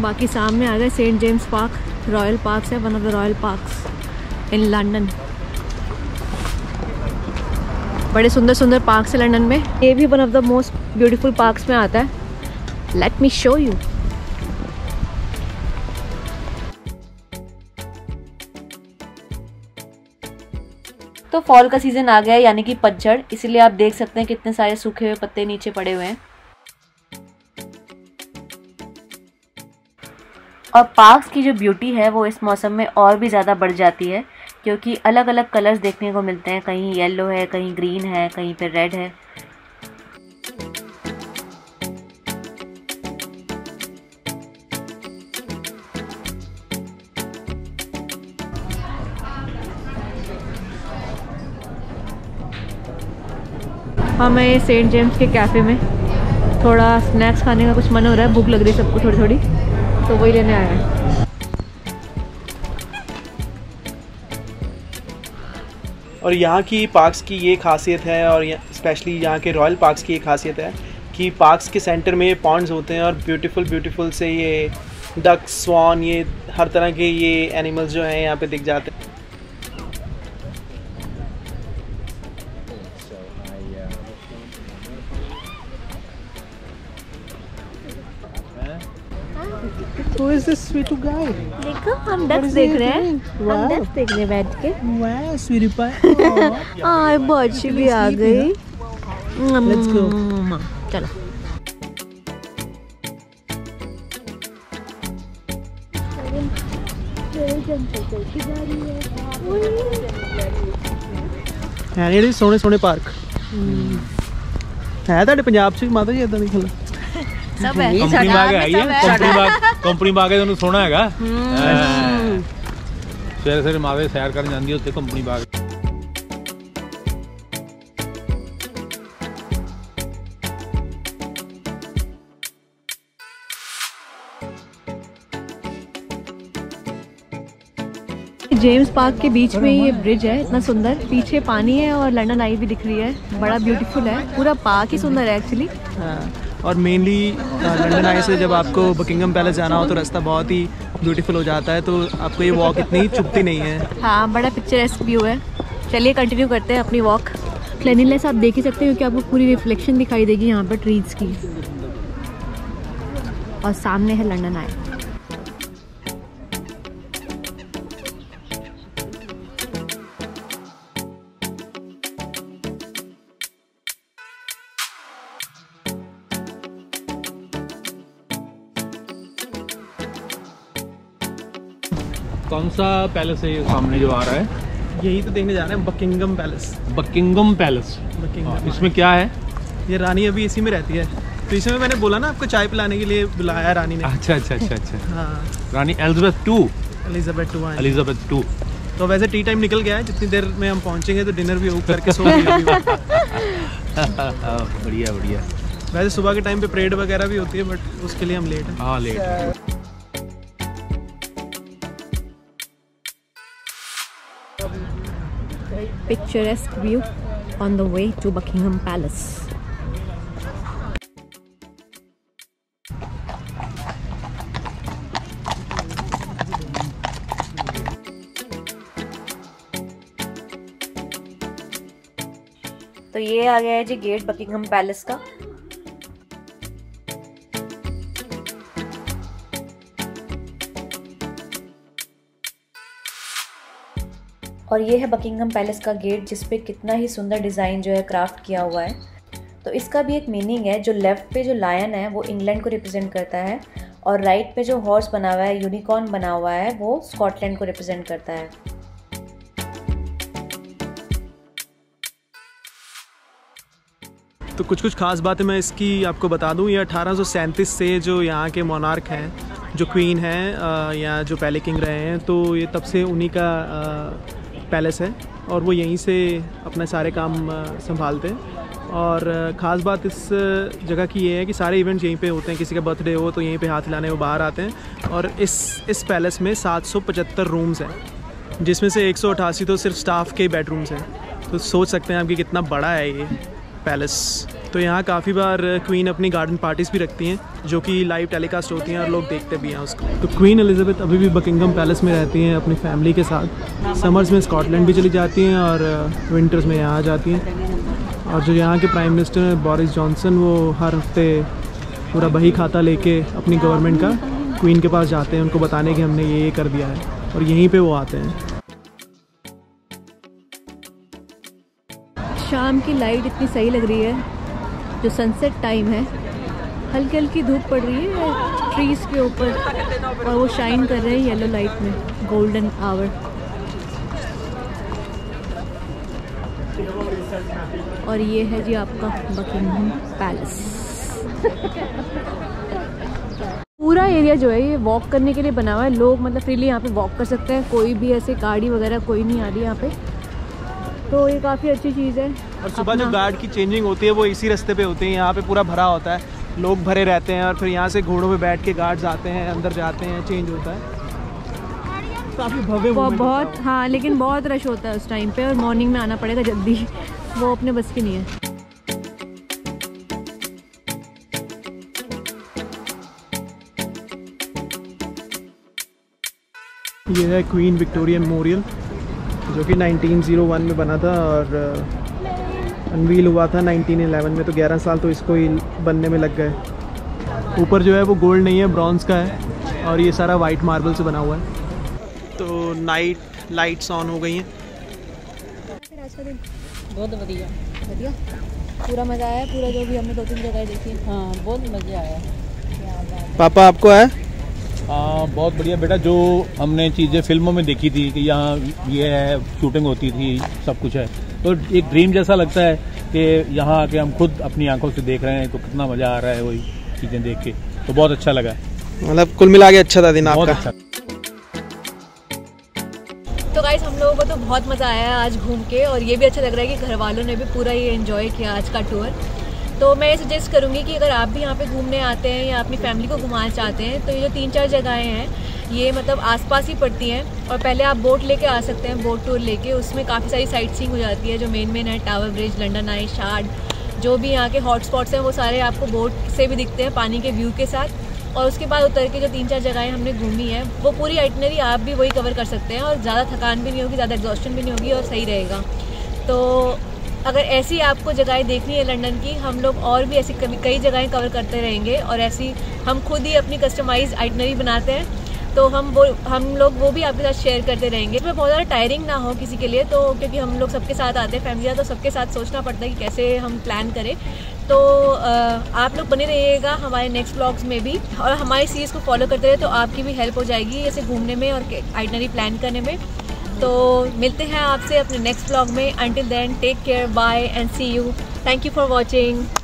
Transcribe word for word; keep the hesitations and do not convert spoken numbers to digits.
बाकी सामने आ गए Saint James Park, royal parks है, one of the royal parks in London. बड़े सुंदर सुंदर पार्क्स हैं लंदन में, ये भी one of the most beautiful parks में आता है। Let me show you. तो फॉल का सीजन आ गया है यानी कि पतझड़, इसीलिए आप देख सकते हैं कितने सारे सूखे हुए पत्ते नीचे पड़े हुए हैं। और पार्क्स की जो ब्यूटी है वो इस मौसम में और भी ज़्यादा बढ़ जाती है क्योंकि अलग अलग कलर्स देखने को मिलते हैं, कहीं येलो है, कहीं ग्रीन है, कहीं पर रेड है। हमें सेंट जेम्स के कैफ़े में थोड़ा स्नैक्स खाने का कुछ मन हो रहा है, भूख लग रही है सबको थोड़ी थोड़ी, तो वही लेने आए हैं। और यहाँ की पार्क्स की ये खासियत है, और स्पेशली यहाँ के रॉयल पार्क्स की ये खासियत है कि पार्क्स के सेंटर में पॉन्ड्स होते हैं और ब्यूटीफुल ब्यूटीफुल से ये डक, स्वान, ये हर तरह के ये एनिमल्स जो हैं यहाँ पे दिख जाते हैं। Who is this sweet guy? देखो हम डक्स देख रहे हैं, हम डक्स देख रहे हैं बैठ के। वाह स्वीटी पाई। आह बच्ची भी आ गई। Let's go। चलो। हाँ ये भी सोने सोने पार्क। है ताड़े पंजाब से माता जी इधर निकला। सब है, कंपनी बाग आई है, कंपनी बाग, कंपनी बाग है तो उन्हें सोना हैगा। सवेरे सवेरे मावे सैर करने जाती होती है कंपनी बाग। जेम्स पार्क के बीच में ये ब्रिज है, इतना सुंदर, पीछे पानी है और लंदन आई भी दिख रही है, बड़ा ब्यूटीफुल है, पूरा पार्क ही सुंदर है एक्चुअली। और मेनली लंदन आई से जब आपको बकिंगम पैलेस जाना हो तो रास्ता बहुत ही ब्यूटीफुल हो जाता है, तो आपको ये वॉक इतनी चुभती नहीं है। हाँ बड़ा पिक्चरेस्क व्यू है। चलिए कंटिन्यू करते हैं अपनी वॉक। क्लिनिनेस आप देख ही सकते हैं क्योंकि आपको पूरी रिफ्लेक्शन दिखाई देगी यहाँ पर ट्रीज की, और सामने है लंदन आई। कौन सा पैलेस है ये सामने जो आ रहा है? यही तो देखने जा रहे हैं, बकिंगम पैलेस। बकिंगम पैलेस, इसमें क्या है? ये रानी अभी इसी में रहती है, तो इसमें मैंने बोला ना आपको चाय पिलाने के लिए बुलाया रानी ने। अच्छा अच्छा अच्छा अच्छा हाँ रानी Elizabeth two Elizabeth two Elizabeth two तो वैसे टी टाइम निकल गया है, जितनी देर में हम पहुँचेंगे तो डिनर भी हो करके सो बढ़िया बढ़िया। वैसे सुबह के टाइम पर परेड वगैरह भी होती है बट उसके लिए हम लेट हैं। हाँ लेट है। Picturesque view on the way to Buckingham Palace. तो ये आ गया है जी गेट बकिंगम पैलेस का। और ये है बकिंगम पैलेस का गेट जिसपे कितना ही सुंदर डिज़ाइन जो है क्राफ्ट किया हुआ है। तो इसका भी एक मीनिंग है, जो लेफ़्ट पे जो लायन है वो इंग्लैंड को रिप्रेजेंट करता है, और राइट पे जो हॉर्स बना हुआ है, यूनिकॉर्न बना हुआ है, वो स्कॉटलैंड को रिप्रेजेंट करता है। तो कुछ कुछ खास बातें मैं इसकी आपको बता दूँ। ये अठारह सौ सैंतीस से जो यहाँ के मोनार्क हैं, जो क्वीन हैं या जो पहले किंग रहे हैं, तो ये तब से उन्हीं का आ, पैलेस है और वो यहीं से अपने सारे काम संभालते हैं। और ख़ास बात इस जगह की ये है कि सारे इवेंट्स यहीं पे होते हैं, किसी का बर्थडे हो तो यहीं पे हाथ हिलाने वो बाहर आते हैं। और इस इस पैलेस में सात सौ पचहत्तर रूम्स हैं जिसमें से एक सौ अठासी तो सिर्फ स्टाफ के बेडरूम्स हैं, तो सोच सकते हैं आपकी कितना बड़ा है ये पैलेस। तो यहाँ काफ़ी बार क्वीन अपनी गार्डन पार्टीज़ भी रखती हैं जो कि लाइव टेलीकास्ट होती हैं और लोग देखते भी हैं उसको। तो क्वीन एलिजाबेथ अभी भी बकिंगम पैलेस में रहती हैं अपनी फैमिली के साथ। समर्स में स्कॉटलैंड भी चली जाती हैं और विंटर्स में यहाँ आ जाती हैं। और जो यहाँ के प्राइम मिनिस्टर हैं बोरिस जॉनसन, वो हर हफ्ते पूरा बही खाता लेके अपनी गवर्नमेंट का क्वीन के पास जाते हैं उनको बताने कि हमने ये ये कर दिया है, और यहीं पे वो आते हैं। शाम की लाइट इतनी सही लग रही है, जो सनसेट टाइम है। हल्की हल्की धूप पड़ रही है ट्रीज़ के ऊपर और वो शाइन कर रहे हैं येलो लाइट में, गोल्डन आवर। और ये है जी आपका बकिंघम पैलेस। पूरा एरिया जो है ये वॉक करने के लिए बना हुआ है, लोग मतलब फ्रीली यहाँ पे वॉक कर सकते हैं। कोई भी ऐसे गाड़ी वगैरह कोई नहीं आ रही यहाँ पे, तो ये काफ़ी अच्छी चीज़ है। और सुबह जो गार्ड की चेंजिंग होती है वो इसी रास्ते पे होती है। यहाँ पे पूरा भरा होता है, लोग भरे रहते हैं और फिर यहाँ से घोड़ों पे बैठ के गार्ड्स आते हैं, अंदर जाते हैं, चेंज होता है। काफ़ी भव्य बहुत, हाँ, लेकिन बहुत रश होता है उस टाइम पे और मॉर्निंग में आना पड़ेगा जल्दी, वो अपने बस की नहीं है। ये है क्वीन विक्टोरिया मेमोरियल जो कि नाइनटीन ओ वन में बना था और अनवील हुआ था नाइनटीन इलेवन में, तो ग्यारह साल तो इसको ही बनने में लग गए। ऊपर जो है वो गोल्ड नहीं है, ब्रॉन्ज का है, और ये सारा वाइट मार्बल से बना हुआ है। तो नाइट लाइट्स ऑन हो गई हैं। आज का दिन बहुत बढ़िया बढ़िया पूरा मज़ा आया, पूरा जो भी हमने दो तीन जगह देखी, हाँ बहुत मज़ा आया। पापा आपको आया? हाँ बहुत बढ़िया बेटा, जो हमने चीज़ें फिल्मों में देखी थी कि यहाँ ये है, शूटिंग होती थी, सब कुछ है, तो एक ड्रीम जैसा लगता है कि यहाँ आके हम खुद अपनी आंखों से देख रहे हैं, तो कितना मज़ा आ रहा है वही चीज़ें देख के, तो बहुत अच्छा लगा। मतलब कुल मिला के अच्छा था दिन आपका। तो गाइस हम लोगों को तो बहुत मज़ा आया आज घूम के, और ये भी अच्छा लग रहा है कि घर वालों ने भी पूरा ये एंजॉय किया आज का टूर। तो मैं ये सजेस्ट करूँगी कि अगर आप भी यहाँ पे घूमने आते हैं या अपनी फैमिली को घुमाना चाहते हैं, तो ये जो तीन चार जगहें हैं ये मतलब आसपास ही पड़ती हैं, और पहले आप बोट लेके आ सकते हैं, बोट टूर लेके। उसमें काफ़ी सारी साइट सीइंग हो जाती है, जो मेन मेन है टावर ब्रिज, लंडन आई, शार्ड, जो भी यहाँ के हॉट स्पॉट्स हैं वो सारे आपको बोट से भी दिखते हैं पानी के व्यू के साथ। और उसके बाद उतर के जो तीन चार जगहें हमने घूमी है वो पूरी आइटनरी आप भी वही कवर कर सकते हैं, और ज़्यादा थकान भी नहीं होगी, ज़्यादा एग्जॉस्टन भी नहीं होगी, और सही रहेगा। तो अगर ऐसी आपको जगहें देखनी है लंदन की, हम लोग और भी ऐसी कई जगहें कवर करते रहेंगे, और ऐसी हम खुद ही अपनी कस्टमाइज आइटनरी बनाते हैं, तो हम वो हम लोग वो भी आपके साथ शेयर करते रहेंगे। इसमें बहुत ज़्यादा टायरिंग ना हो किसी के लिए, तो क्योंकि हम लोग सबके साथ आते हैं फैमिली, तो सबके साथ सोचना पड़ता है कि कैसे हम प्लान करें। तो आप लोग बने रहिएगा हमारे नेक्स्ट ब्लॉग्स में भी, और हमारी सीरीज़ को फॉलो करते रहे तो आपकी भी हेल्प हो जाएगी ऐसे घूमने में और आइटनरी प्लान करने में। तो मिलते हैं आपसे अपने नेक्स्ट ब्लॉग में। Until then take care, bye and see you. Thank you for watching.